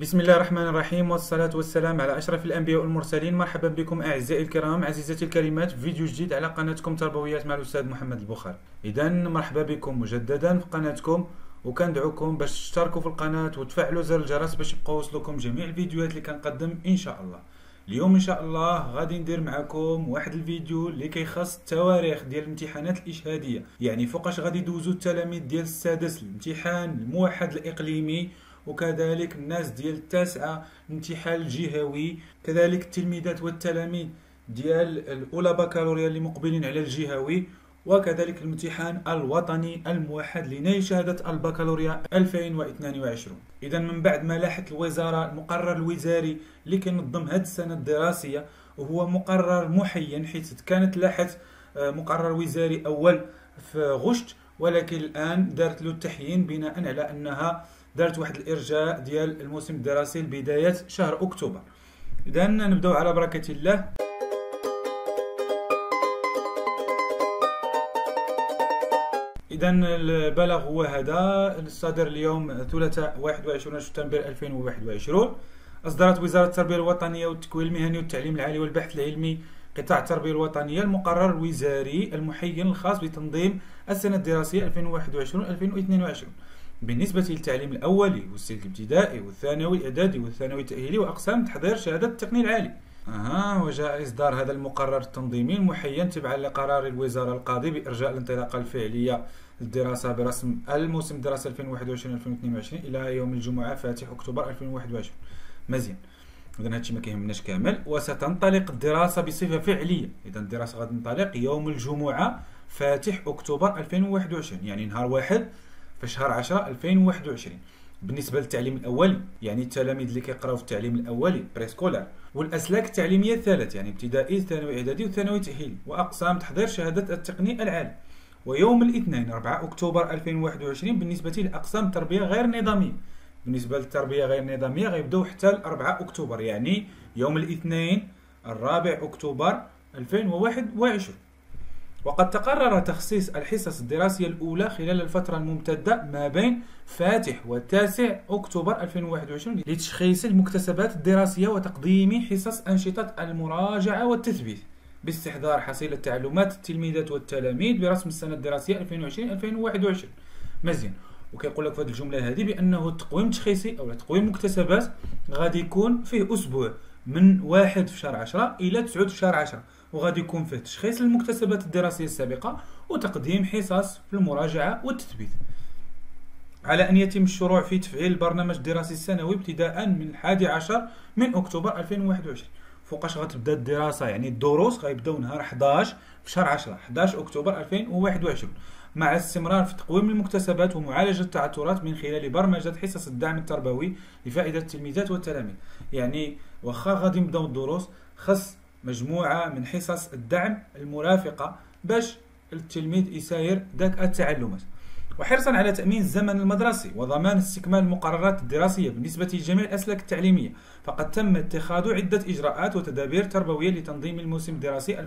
بسم الله الرحمن الرحيم، والصلاة والسلام على أشرف الأنبياء والمرسلين. مرحبا بكم أعزائي الكرام، عزيزتي الكريمات، في فيديو جديد على قناتكم تربويات مع الأستاذ محمد البخاري. إذا مرحبا بكم مجددا في قناتكم، وكندعوكم باش تشتركوا في القناة وتفعلوا زر الجرس باش يبقى يوصلكم جميع الفيديوهات اللي كنقدم إن شاء الله. اليوم إن شاء الله غادي ندير معكم واحد الفيديو اللي كيخص التواريخ ديال الامتحانات الإشهادية، يعني فوقاش غادي يدوزوا التلاميذ ديال السادس الامتحان الموحد الإقليمي، وكذلك الناس ديال التاسعة الامتحان الجهوي، كذلك التلميذات والتلاميذ ديال الأولى بكالوريا اللي مقبلين على الجهوي، وكذلك الامتحان الوطني الموحد لنيل شهادة البكالوريا 2022. إذا من بعد ما لاحت الوزارة المقرر الوزاري اللي كينظم هاد السنة الدراسية، وهو مقرر محين حيت كانت لاحت مقرر وزاري أول في غشت، ولكن الآن دارت له التحيين بناء على أنها دارت واحد الارجاء ديال الموسم الدراسي لبدايه شهر اكتوبر. اذا نبداو على بركه الله. اذا البلاغ هو هذا، الصادر اليوم ثلاثاء 21 سبتمبر 2021. اصدرت وزاره التربيه الوطنيه والتكوين المهني والتعليم العالي والبحث العلمي قطاع التربيه الوطنيه المقرر الوزاري المحين الخاص بتنظيم السنه الدراسيه 2021 2022 بالنسبة للتعليم الأولي والسلك الابتدائي والثانوي الإعدادي والثانوي التأهيلي وأقسام تحضير شهادة التقني العالي. وجاء إصدار هذا المقرر التنظيمي المحين تبعا لقرار الوزارة القاضي بإرجاء الانطلاقة الفعلية للدراسة برسم الموسم الدراسي 2021-2022 إلى يوم الجمعة فاتح أكتوبر 2021. مزيان، إذا هادشي ما كيهمناش كامل، وستنطلق الدراسة بصفة فعلية. إذا الدراسة غتنطلق يوم الجمعة فاتح أكتوبر 2021، يعني نهار واحد في شهر 10 2021. بالنسبه للتعليم الاولي، يعني التلاميذ اللي كيقراو في التعليم الاولي بريسكولار، والاسلاك التعليميه الثلاث، يعني ابتدائي ثانوي اعدادي وثانوي تاهيلي، واقسام تحضير شهاده التقني العالي. ويوم الاثنين 4 اكتوبر 2021 بالنسبه لاقسام التربيه غير النظاميه. بالنسبه للتربيه غير النظاميه غيبداو حتى 4 اكتوبر، يعني يوم الاثنين 4 اكتوبر 2021. وقد تقرر تخصيص الحصص الدراسية الأولى خلال الفترة الممتدة ما بين فاتح و9 أكتوبر 2021 لتشخيص المكتسبات الدراسية وتقديم حصص أنشطة المراجعة والتثبيت باستحضار حصيلة تعلمات التلميذات والتلاميذ برسم السنة الدراسية 2020-2021. مزيان، وكيقول لك في هذه الجملة هذه بأنه التقويم التشخيصي أو تقويم المكتسبات غادي يكون فيه أسبوع من 1 في شهر 10 إلى 9 في شهر 10، وغادي يكون فيه تشخيص المكتسبات الدراسية السابقة وتقديم حصص في المراجعة والتثبيت، على أن يتم الشروع في تفعيل البرنامج الدراسي السنوي ابتداء من 11 من أكتوبر 2021. فوقاش غتبدا الدراسة، يعني الدروس غيبداو نهار 11 في شهر 10 11 أكتوبر 2021، مع الاستمرار في تقويم المكتسبات ومعالجة التعثرات من خلال برمجة حصص الدعم التربوي لفائدة التلميذات والتلاميذ. يعني واخا غادي نبداو الدروس، خص مجموعة من حصص الدعم المرافقة باش التلميذ يساير ذاك التعلمات. وحرصا على تأمين الزمن المدرسي وضمان استكمال المقررات الدراسية بالنسبة لجميع الأسلاك التعليمية، فقد تم اتخاذ عدة إجراءات وتدابير تربوية لتنظيم الموسم الدراسي 2021-2022،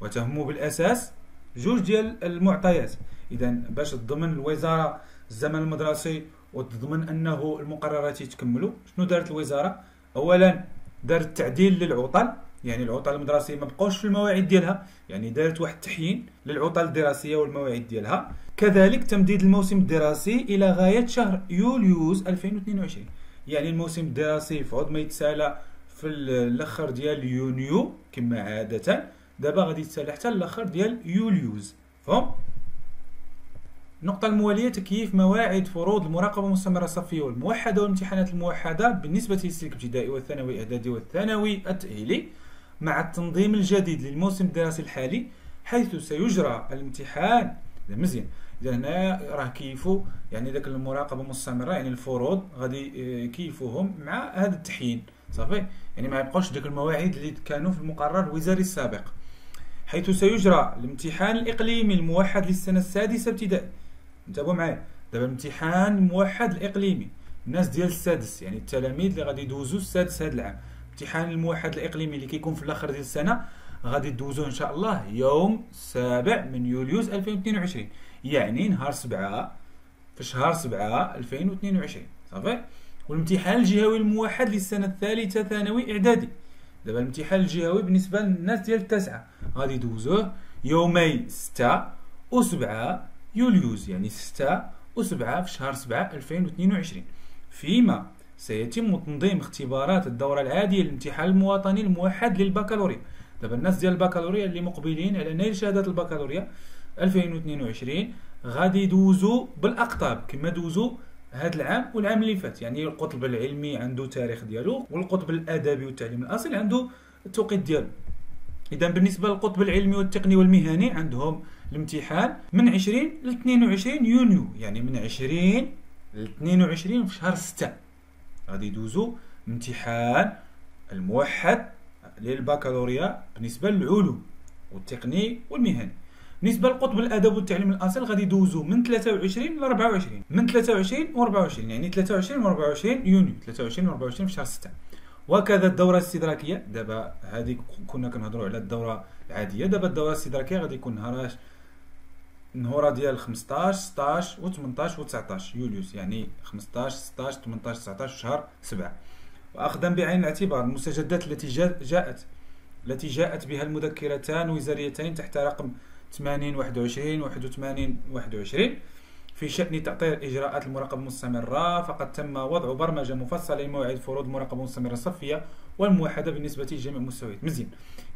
وتهم بالأساس جوج ديال المعطيات. إذا باش تضمن الوزارة الزمن المدرسي وتضمن أنه المقررات يتكملوا، شنو دارت الوزارة؟ أولا دارت تعديل للعطل، يعني العطل المدرسيه ما بقاوش في المواعيد ديالها، يعني دارت واحد التحيين للعطل الدراسيه والمواعيد ديالها. كذلك تمديد الموسم الدراسي الى غايه شهر يوليوز 2022، يعني الموسم الدراسي فعود ما يتسالى في الاخر ديال يونيو كما عاده، دابا غادي يتسالى حتى الاخر ديال يوليوز. فهم النقطة الموالية تكييف مواعيد فروض المراقبة المستمرة الصفية والموحدة والامتحانات الموحدة بالنسبة للسلك الابتدائي والثانوي الإعدادي والثانوي التأهيلي مع التنظيم الجديد للموسم الدراسي الحالي، حيث سيجرى الامتحان. إذا مزيان، إذا هنا راه كيفوا يعني ذاك المراقبة المستمرة، يعني الفروض غادي كيفوهم مع هذا التحيين صافي، يعني ما يبقاوش ذاك المواعيد اللي كانوا في المقرر الوزاري السابق، حيث سيجرى الامتحان الإقليمي الموحد للسنة السادسة ابتدائي. انتبهوا معايا، دابا الامتحان الموحد الاقليمي الناس ديال السادس، يعني التلاميذ اللي غادي يدوزوا السادس هذا العام، الامتحان الموحد الاقليمي اللي كيكون في الاخر ديال السنه غادي يدوزوه ان شاء الله يوم 7 من يوليوز 2022، يعني نهار 7 في شهر 7 2022. صافي. والامتحان الجهوي الموحد للسنه الثالثه ثانوي اعدادي. دابا الامتحان الجهوي بالنسبه للناس ديال التاسعه غادي يدوزوه يومي 6 و 7 يوليوز، يعني 6 و 7 في شهر 7 2022، فيما سيتم تنظيم اختبارات الدوره العاديه للامتحان المواطني الموحد للبكالوريا. دابا الناس ديال البكالوريا اللي مقبلين على نيل شهاده البكالوريا 2022 غادي يدوزوا بالاقطاب كما دوزوا هذا العام والعام اللي فات، يعني القطب العلمي عنده تاريخ ديالو والقطب الادبي والتعليم الاصلي عنده التوقيت ديالو. اذا بالنسبه للقطب العلمي والتقني والمهني عندهم الامتحان من 20 ل 22 يونيو، يعني من 20 ل 22 في شهر 6 غادي يدوزوا امتحان الموحد للبكالوريا بالنسبه للعلوم والتقني والمهني. بالنسبه للقطب الادب والتعليم الاصل غادي يدوزوا من 23 ل 24، من 23 و 24 يعني 23 و 24 يونيو، 23 و 24 في شهر 6. وكذا الدوره الاستدراكيه. دابا هذه كنا كنهضروا على الدوره العاديه، دابا الدوره الاستدراكيه غادي يكون نهورا ديال 15 16 و 18 و 19 يوليوز، يعني 15 16 18 19 شهر 7. واخذا بعين الاعتبار المستجدات التي جاءت بها المذكرتان وزاريتين تحت رقم 8021 8121 في شأن تعطيل إجراءات المراقبة المستمرة، فقد تم وضع برمجة مفصلة لموعد فروض المراقبة المستمرة الصفية والموحدة بالنسبة لجميع المستويات. مزيان.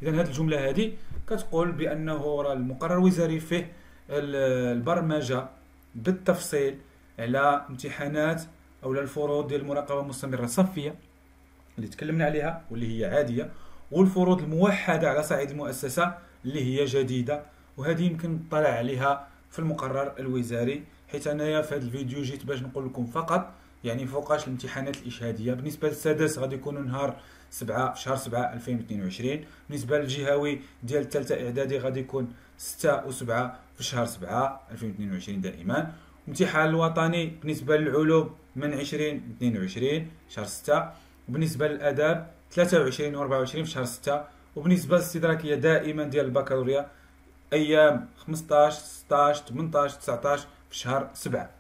إذا هذه الجملة هذه كتقول بأنه راه المقرر الوزاري فيه البرمجة بالتفصيل على امتحانات أو الفروض ديال المراقبة المستمرة الصفية اللي تكلمنا عليها واللي هي عادية، والفروض الموحدة على صعيد المؤسسة اللي هي جديدة، وهذه يمكن نطلع عليها في المقرر الوزاري. حيت انايا في هذا الفيديو جيت باش نقول لكم فقط يعني فوقاش الامتحانات الاشهاديه. بالنسبه للسادس غادي يكونوا نهار 7 في شهر 7 2022، بالنسبه للجهوي ديال الثالثه اعدادي غادي يكون 6 و7 في شهر 7 2022 دائما. الامتحان الوطني بالنسبه للعلوم من 20 ل 22 شهر 6، وبالنسبه للاداب 23 و 24 في شهر 6، وبالنسبه للاستدراكيه دائما ديال البكالوريا ايام 15 16 18 19 في شهر 7.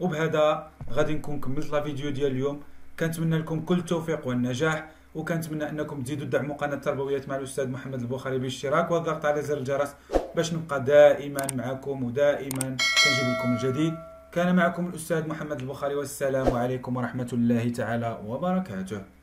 وبهذا غادي نكون كملت لا فيديو ديال اليوم. كنتمنى لكم كل التوفيق والنجاح، وكنتمنى انكم تزيدوا تدعموا قناه تربويات مع الاستاذ محمد البخاري بالاشتراك والضغط على زر الجرس باش نبقى دائما معكم ودائما كنجيب لكم الجديد. كان معكم الاستاذ محمد البخاري، والسلام عليكم ورحمه الله تعالى وبركاته.